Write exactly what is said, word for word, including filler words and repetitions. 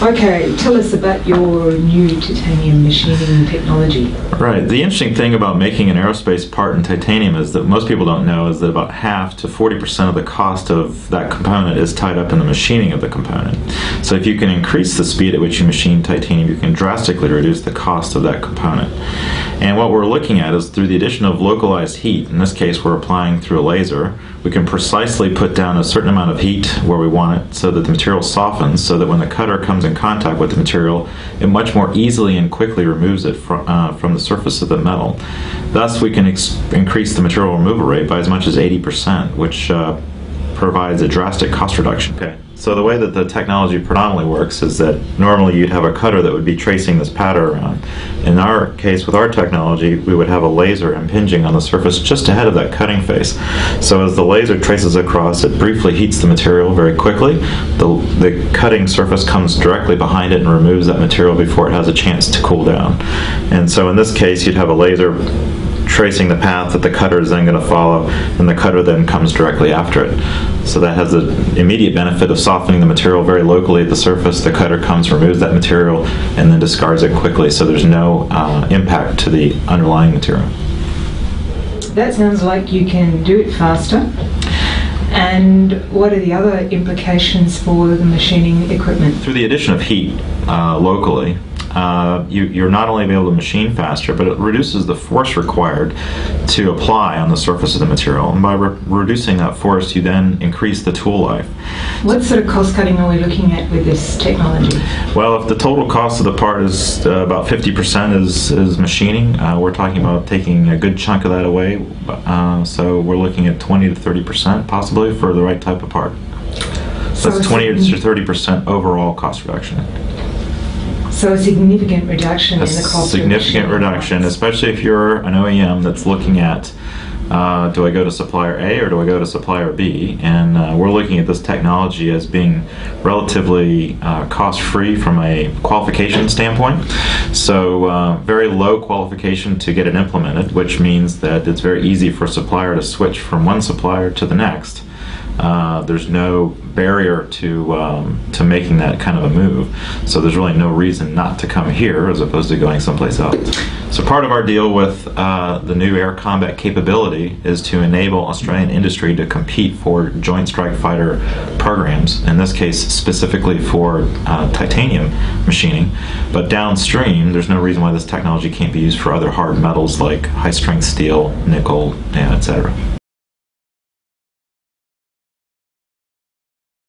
Okay, tell us about your new titanium machining technology. Right, the interesting thing about making an aerospace part in titanium is that most people don't know is that about half to forty percent of the cost of that component is tied up in the machining of the component. So if you can increase the speed at which you machine titanium, you can drastically reduce the cost of that component. And what we're looking at is through the addition of localized heat, in this case we're applying through a laser, we can precisely put down a certain amount of heat where we want it so that the material softens, so that when the cutter comes in contact with the material, it much more easily and quickly removes it from, uh, from the surface of the metal. Thus we can increase the material removal rate by as much as eighty percent, which uh, provides a drastic cost reduction. Okay. So the way that the technology predominantly works is that normally you'd have a cutter that would be tracing this pattern around. In our case, with our technology, we would have a laser impinging on the surface just ahead of that cutting face. So as the laser traces across, it briefly heats the material very quickly. The, the cutting surface comes directly behind it and removes that material before it has a chance to cool down. And so in this case, you'd have a laser tracing the path that the cutter is then going to follow, and the cutter then comes directly after it. So that has the immediate benefit of softening the material very locally at the surface. The cutter comes, removes that material, and then discards it quickly, so there's no uh, impact to the underlying material. That sounds like you can do it faster. And what are the other implications for the machining equipment? Through the addition of heat uh, locally, Uh, you, you're not only able to machine faster, but it reduces the force required to apply on the surface of the material. And by re reducing that force, you then increase the tool life. What sort of cost cutting are we looking at with this technology? Well, if the total cost of the part is uh, about fifty percent is, is machining, uh, we're talking about taking a good chunk of that away. Uh, so we're looking at twenty to thirty percent possibly for the right type of part. So that's twenty to thirty percent overall cost reduction. So a significant reduction a in the cost. Significant reduction, especially if you're an O E M that's looking at, uh, do I go to supplier A or do I go to supplier B? And uh, we're looking at this technology as being relatively uh, cost-free from a qualification standpoint. So uh, very low qualification to get it implemented, which means that it's very easy for a supplier to switch from one supplier to the next. Uh, there's no barrier to um, to making that kind of a move, so there's really no reason not to come here as opposed to going someplace else. So part of our deal with uh, the new air combat capability is to enable Australian industry to compete for Joint Strike Fighter programs, in this case specifically for uh, titanium machining, but downstream there's no reason why this technology can't be used for other hard metals like high-strength steel, nickel, et cetera.